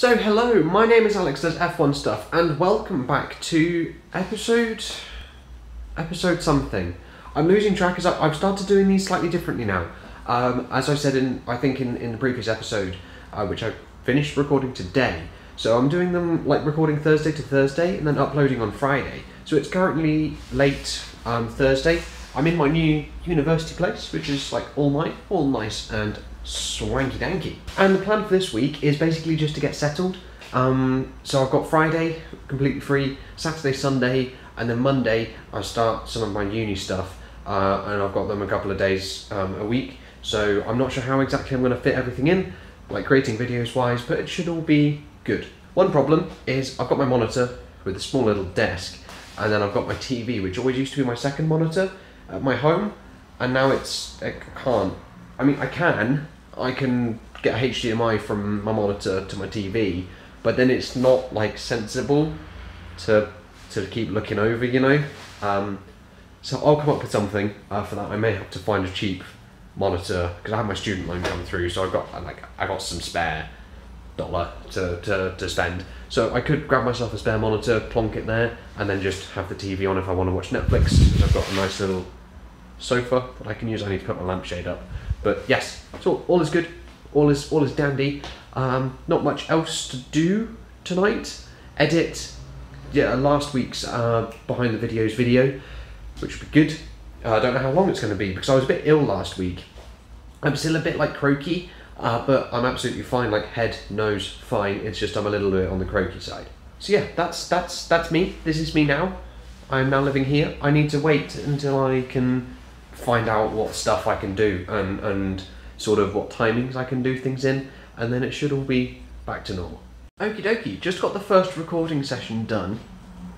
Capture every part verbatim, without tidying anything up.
So hello, my name is Alex Does F one Stuff, and welcome back to episode... episode something. I'm losing track as I've started doing these slightly differently now. Um, as I said in, I think in, in the previous episode, uh, which I finished recording today. So I'm doing them, like, recording Thursday to Thursday, and then uploading on Friday. So it's currently late um, Thursday. I'm in my new university place, which is, like, all night, all nice and swanky danky. And the plan for this week is basically just to get settled. Um, so I've got Friday completely free, Saturday, Sunday, and then Monday I start some of my uni stuff, uh, and I've got them a couple of days um, a week. So I'm not sure how exactly I'm going to fit everything in, like creating videos wise, but it should all be good. One problem is I've got my monitor with a small little desk, and then I've got my T V, which always used to be my second monitor at my home, and now it's, I can't. I mean, I can, I can get H D M I from my monitor to my T V, but then it's not, like, sensible to to keep looking over, you know? Um, so I'll come up with something uh, for that. I may have to find a cheap monitor, because I have my student loan come through, so I've got, like, I got some spare dollar to, to, to spend. So I could grab myself a spare monitor, plonk it there, and then just have the T V on if I want to watch Netflix, because I've got a nice little sofa that I can use. I need to put my lampshade up. But yes, so all is good, all is all is dandy. Um, not much else to do tonight. Edit, yeah, last week's uh, behind the videos video, which would be good. Uh, I don't know how long it's going to be because I was a bit ill last week. I'm still a bit like croaky, uh, but I'm absolutely fine. Like head, nose, fine. It's just I'm a little bit on the croaky side. So yeah, that's that's that's me. This is me now. I am now living here. I need to wait until I can find out what stuff I can do and, and sort of what timings I can do things in, and then it should all be back to normal. Okie dokie, just got the first recording session done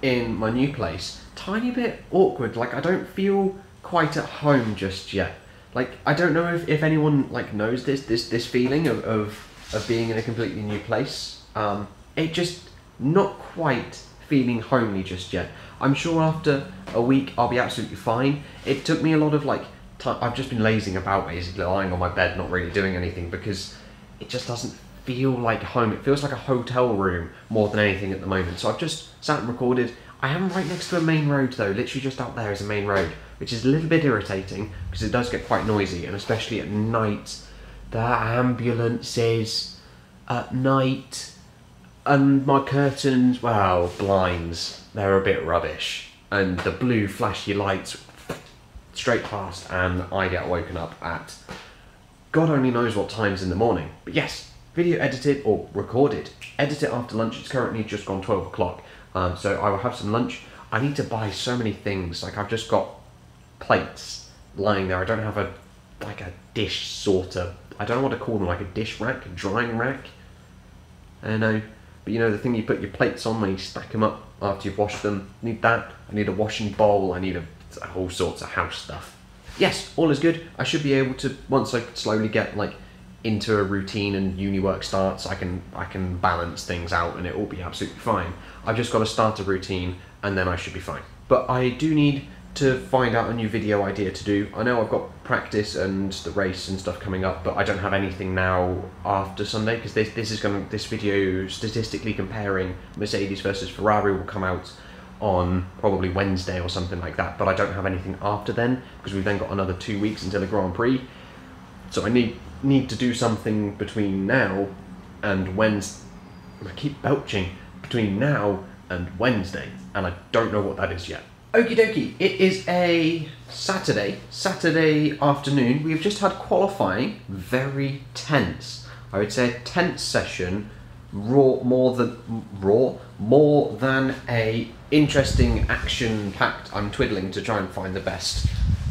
in my new place. Tiny bit awkward, like I don't feel quite at home just yet. Like I don't know if, if anyone like knows this this this feeling of, of of being in a completely new place. Um, it just not quite feeling homely just yet. I'm sure after a week I'll be absolutely fine. It took me a lot of like time. I've just been lazing about basically, lying on my bed, not really doing anything because it just doesn't feel like home. It feels like a hotel room more than anything at the moment. So I've just sat and recorded. I am right next to a main road though, literally just out there is a main road, which is a little bit irritating because it does get quite noisy, and especially at night. The ambulances at night and my curtains, well, blinds. They're a bit rubbish, and the blue flashy lights straight past, and I get woken up at God only knows what times in the morning. But yes, video edited or recorded. Edit it after lunch. It's currently just gone twelve o'clock, um, so I will have some lunch. I need to buy so many things. Like I've just got plates lying there. I don't have a like a dish sorter. I don't know what to call them, like a dish rack, a drying rack. I don't know. But you know, the thing you put your plates on when you stack them up after you've washed them. I need that. I need a washing bowl. I need a, all sorts of house stuff. Yes, all is good. I should be able to, once I slowly get like into a routine and uni work starts, I can I can balance things out and it will be absolutely fine. I've just got to start a routine and then I should be fine. But I do need to find out a new video idea to do. I know I've got practice and the race and stuff coming up, but I don't have anything now after Sunday because this this is going this video statistically comparing Mercedes versus Ferrari will come out on probably Wednesday or something like that. But I don't have anything after then because we've then got another two weeks until the Grand Prix. So I need need to do something between now and Wednesday. I keep belching between now and Wednesday, and I don't know what that is yet. Okie dokie, it is a Saturday, Saturday afternoon. We've just had qualifying, very tense. I would say a tense session, raw, more than, raw, more than a interesting action-packed, I'm twiddling to try and find the best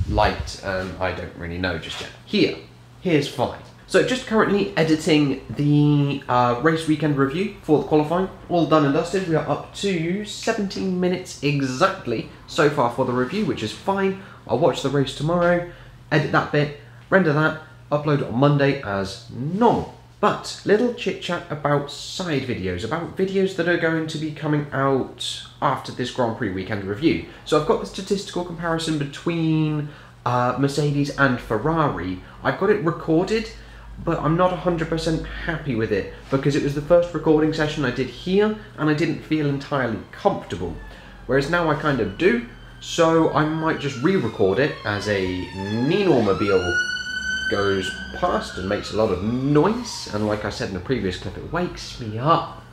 light, and um, I don't really know just yet. Here, here's fine. So just currently editing the uh, race weekend review for the qualifying. All done and dusted. We are up to seventeen minutes exactly so far for the review, which is fine. I'll watch the race tomorrow, edit that bit, render that, upload it on Monday as normal. But little chit chat about side videos, about videos that are going to be coming out after this Grand Prix weekend review. So I've got the statistical comparison between uh, Mercedes and Ferrari. I've got it recorded. but I'm not one hundred percent happy with it because it was the first recording session I did here and I didn't feel entirely comfortable, whereas now I kind of do, so I might just re-record it as a Neenormobile goes past and makes a lot of noise, and like I said in the previous clip, it wakes me up,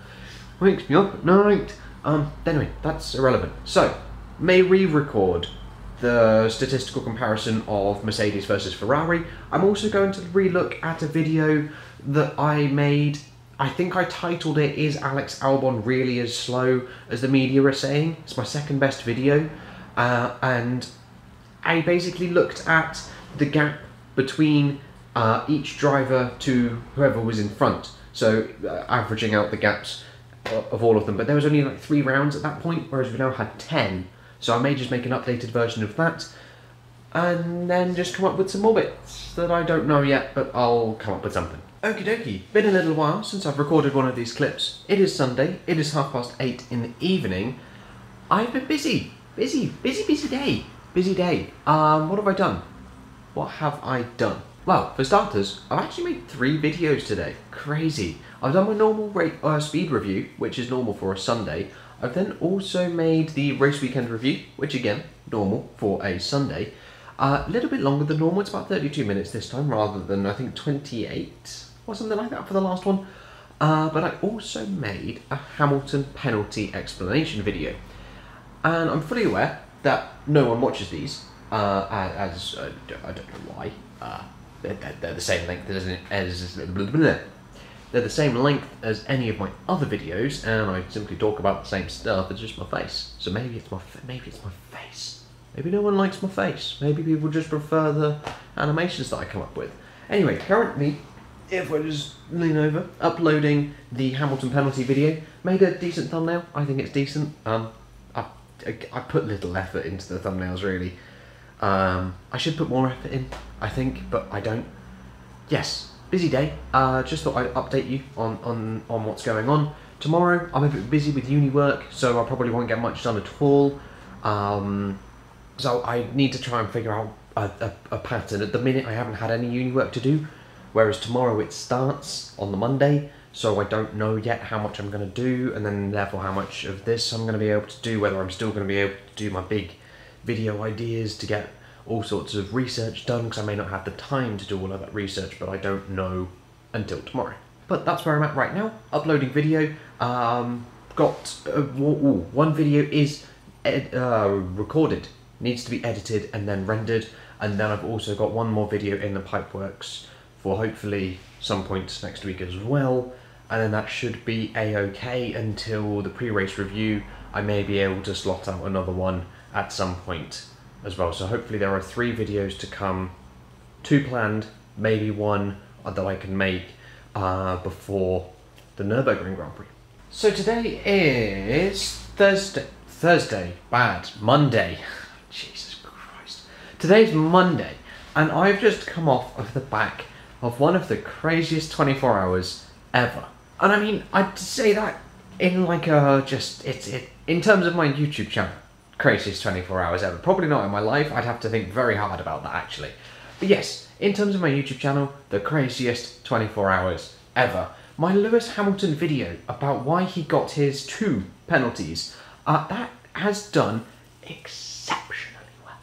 wakes me up at night. Um, anyway, that's irrelevant. So, may re-record the statistical comparison of Mercedes versus Ferrari. I'm also going to re-look at a video that I made. I think I titled it, Is Alex Albon Really As Slow As The Media Are Saying? It's my second best video, uh, and I basically looked at the gap between uh, each driver to whoever was in front, so uh, averaging out the gaps of all of them, but there was only like three rounds at that point, whereas we now had ten. So I may just make an updated version of that, and then just come up with some more bits that I don't know yet, but I'll come up with something. Okie dokie, been a little while since I've recorded one of these clips. It is Sunday, it is half past eight in the evening. I've been busy, busy, busy, busy day, busy day. Um, what have I done? What have I done? Well, for starters, I've actually made three videos today. Crazy. I've done my normal rate, uh, speed review, which is normal for a Sunday. I've then also made the race weekend review, which again, normal for a Sunday. A uh, little bit longer than normal, it's about thirty-two minutes this time, rather than I think twenty-eight or something like that for the last one. Uh, but I also made a Hamilton penalty explanation video. And I'm fully aware that no one watches these, uh, as uh, I don't know why. Uh, they're, they're the same length as, as blah, blah, blah. They're the same length as any of my other videos, and I simply talk about the same stuff. It's just my face. So maybe it's my maybe it's my face. Maybe no one likes my face. Maybe people just prefer the animations that I come up with. Anyway, currently, if I just lean over, uploading the Hamilton penalty video. Made a decent thumbnail. I think it's decent. Um, I I, I put little effort into the thumbnails really. Um, I should put more effort in, I think, but I don't. Yes. Busy day, uh, just thought I'd update you on, on, on what's going on. Tomorrow, I'm a bit busy with uni work, so I probably won't get much done at all. Um, so I need to try and figure out a, a, a pattern. At the minute, I haven't had any uni work to do, whereas tomorrow it starts on the Monday, so I don't know yet how much I'm going to do, and then therefore how much of this I'm going to be able to do, whether I'm still going to be able to do my big video ideas to get all sorts of research done, because I may not have the time to do all of that research, but I don't know until tomorrow. But that's where I'm at right now, uploading video. Um, got uh, ooh, one video is ed uh, recorded, needs to be edited and then rendered, and then I've also got one more video in the pipeworks for hopefully some point next week as well, and then that should be a-okay until the pre-race review. I may be able to slot out another one at some point as well, so hopefully there are three videos to come, two planned, maybe one that I can make uh, before the Nürburgring Grand Prix. So today is Thursday, Thursday, bad, Monday, Jesus Christ. Today's Monday, and I've just come off of the back of one of the craziest twenty-four hours ever. And I mean, I'd say that in like a, just, it's it in terms of my YouTube channel. Craziest twenty-four hours ever. Probably not in my life, I'd have to think very hard about that actually. But yes, in terms of my YouTube channel, the craziest twenty-four hours ever. My Lewis Hamilton video about why he got his two penalties, uh, that has done exceptionally well.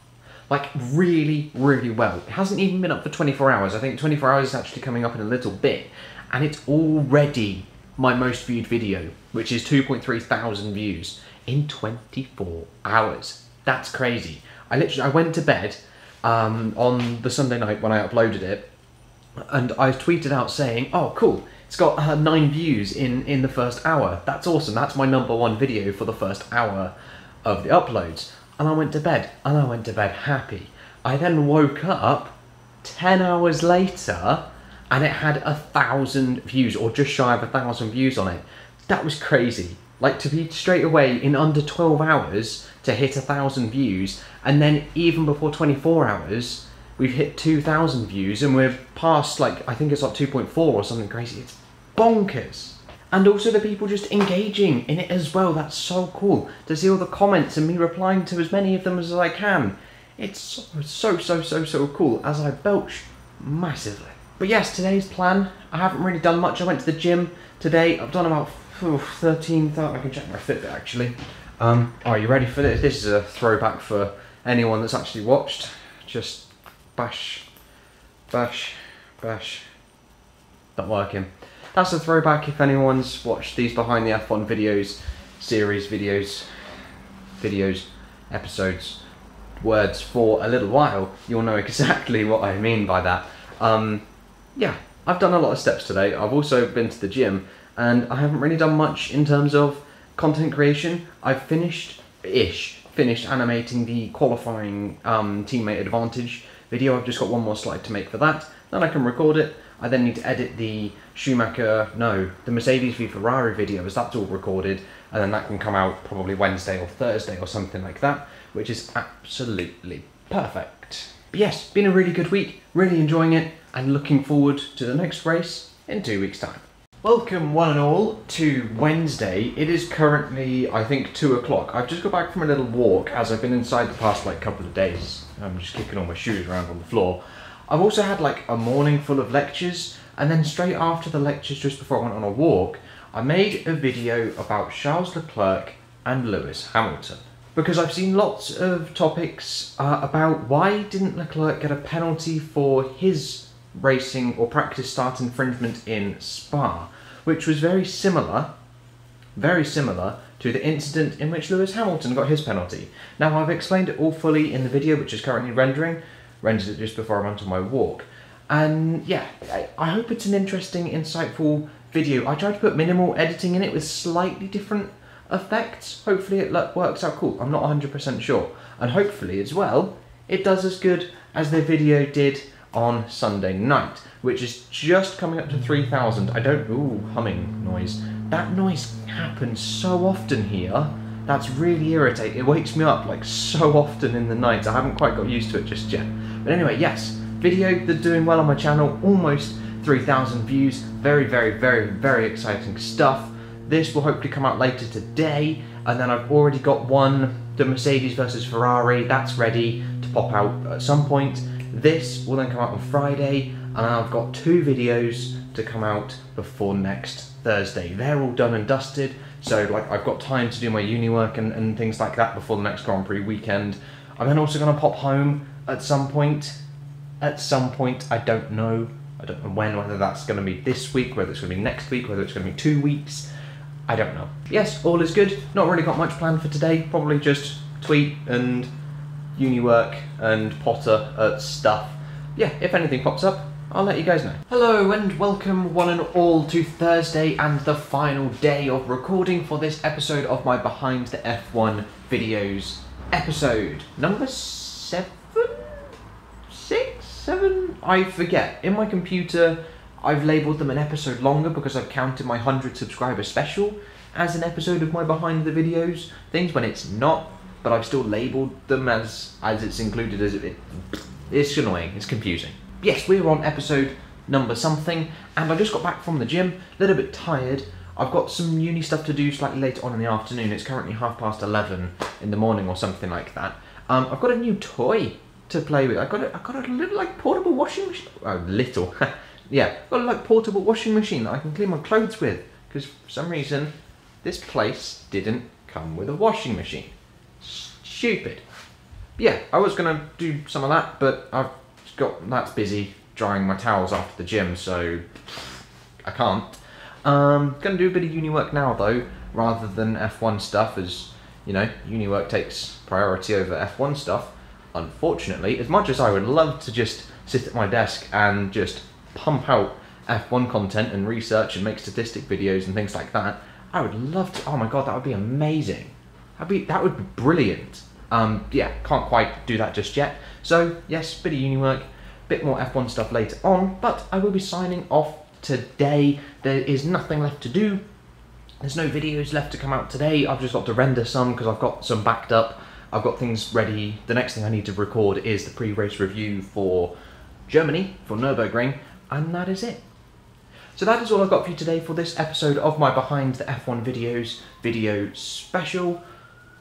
Like really, really well. It hasn't even been up for twenty-four hours. I think twenty-four hours is actually coming up in a little bit, and it's already my most viewed video, which is two point three thousand views. In twenty-four hours. That's crazy. I literally, I went to bed um, on the Sunday night when I uploaded it, and I tweeted out saying, oh cool, it's got uh, nine views in, in the first hour. That's awesome, that's my number one video for the first hour of the uploads. And I went to bed, and I went to bed happy. I then woke up ten hours later, and it had a thousand views, or just shy of a thousand views on it. That was crazy. Like, to be straight away, in under twelve hours, to hit one thousand views, and then even before twenty-four hours, we've hit two thousand views, and we're past, like, I think it's like two point four or something crazy. It's bonkers. And also the people just engaging in it as well. That's so cool. To see all the comments and me replying to as many of them as I can. It's so, so, so, so, so cool, as I belch massively. But yes, today's plan, I haven't really done much. I went to the gym today. I've done about thirteen thousand, I can check my Fitbit actually. Um, are you ready for this? This is a throwback for anyone that's actually watched. Just bash, bash, bash. Not working. That's a throwback if anyone's watched these Behind the F one videos, series videos, videos, episodes, words for a little while, you'll know exactly what I mean by that. Um, yeah, I've done a lot of steps today. I've also been to the gym, and I haven't really done much in terms of content creation. I've finished-ish, finished animating the qualifying um, teammate advantage video. I've just got one more slide to make for that, then I can record it. I then need to edit the Schumacher, no, the Mercedes v Ferrari video, as that's all recorded, and then that can come out probably Wednesday or Thursday or something like that, which is absolutely perfect. But yes, been a really good week, really enjoying it, and looking forward to the next race in two weeks' time. Welcome one and all to Wednesday. It is currently, I think, two o'clock. I've just got back from a little walk, as I've been inside the past like couple of days. I'm just kicking all my shoes around on the floor. I've also had like a morning full of lectures, and then straight after the lectures, just before I went on a walk, I made a video about Charles Leclerc and Lewis Hamilton. Because I've seen lots of topics uh, about why didn't Leclerc get a penalty for his racing or practice start infringement in Spa, which was very similar, very similar to the incident in which Lewis Hamilton got his penalty. Now, I've explained it all fully in the video, which is currently rendering, rendered it just before I went on my walk. And yeah, I hope it's an interesting, insightful video. I tried to put minimal editing in it with slightly different effects. Hopefully it works out cool. I'm not one hundred percent sure. And hopefully as well, it does as good as the video did on Sunday night, which is just coming up to three thousand. I don't, ooh, humming noise. That noise happens so often here. That's really irritating. It wakes me up like so often in the night. I haven't quite got used to it just yet. But anyway, yes, video that's doing well on my channel, almost three thousand views. Very, very, very, very exciting stuff. This will hopefully come out later today. And then I've already got one, the Mercedes versus Ferrari, that's ready to pop out at some point. This will then come out on Friday. And I've got two videos to come out before next Thursday. They're all done and dusted. So like I've got time to do my uni work and, and things like that before the next Grand Prix weekend. I'm then also gonna pop home at some point. At some point, I don't know. I don't know when, whether that's gonna be this week, whether it's gonna be next week, whether it's gonna be two weeks. I don't know. Yes, all is good. Not really got much planned for today. Probably just tweet and uni work and potter at stuff. Yeah, if anything pops up, I'll let you guys know. Hello and welcome one and all to Thursday and the final day of recording for this episode of my Behind the F one videos episode. Number seven? Six? Seven? I forget. In my computer, I've labelled them an episode longer because I've counted my one hundred subscriber special as an episode of my Behind the Videos things when it's not, but I've still labelled them as, as it's included as it, it's annoying, it's confusing. Yes, we're on episode number something, and I just got back from the gym, a little bit tired. I've got some uni stuff to do slightly later on in the afternoon. It's currently half past eleven in the morning or something like that. Um, I've got a new toy to play with. I got a, I got a little like portable washing machine. Oh, little. Yeah, I've got a like portable washing machine that I can clean my clothes with, because for some reason this place didn't come with a washing machine. Stupid. Yeah, I was gonna do some of that, but I've got that's busy drying my towels after the gym, so I can't. Um, gonna do a bit of uni work now though, rather than F one stuff, as you know, uni work takes priority over F one stuff, unfortunately. As much as I would love to just sit at my desk and just pump out F one content and research and make statistic videos and things like that, I would love to. Oh my god, that would be amazing. That'd be that would be brilliant. Um, yeah, can't quite do that just yet. So, yes, bit of uni work, bit more F one stuff later on, but I will be signing off today. There is nothing left to do. There's no videos left to come out today. I've just got to render some because I've got some backed up. I've got things ready. The next thing I need to record is the pre-race review for Germany, for Nürburgring, and that is it. So that is all I've got for you today for this episode of my Behind the F one Videos video special.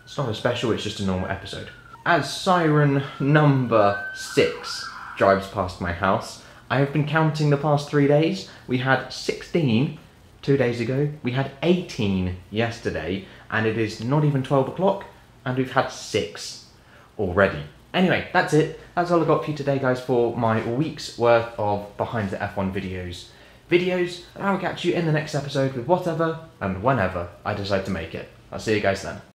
It's not a special, it's just a normal episode. As siren number six drives past my house, I have been counting the past three days. We had sixteen two days ago. We had eighteen yesterday, and it is not even twelve o'clock, and we've had six already. Anyway, that's it. That's all I've got for you today, guys, for my week's worth of Behind the F one videos. Videos, and I will catch you in the next episode with whatever and whenever I decide to make it. I'll see you guys then.